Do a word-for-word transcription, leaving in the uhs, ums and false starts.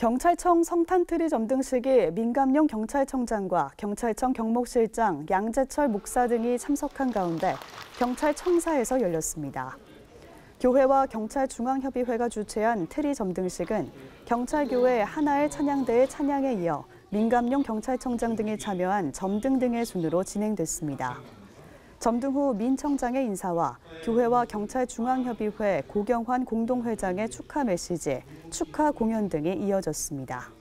경찰청 성탄트리점 등식에 민갑룡 경찰청장과 경찰청 경목실장, 양재철 목사 등이 참석한 가운데 경찰청사에서 열렸습니다. 교회와 경찰중앙협의회가 주최한 트리점 등식은 경찰교회 하나엘 찬양대의 찬양에 이어 민갑룡 경찰청장 등이 참여한 점등 등의 순으로 진행됐습니다. 점등 후 민 청장의 인사와 교회와 경찰중앙협의회 고경환 공동회장의 축하 메시지, 축하 공연 등이 이어졌습니다.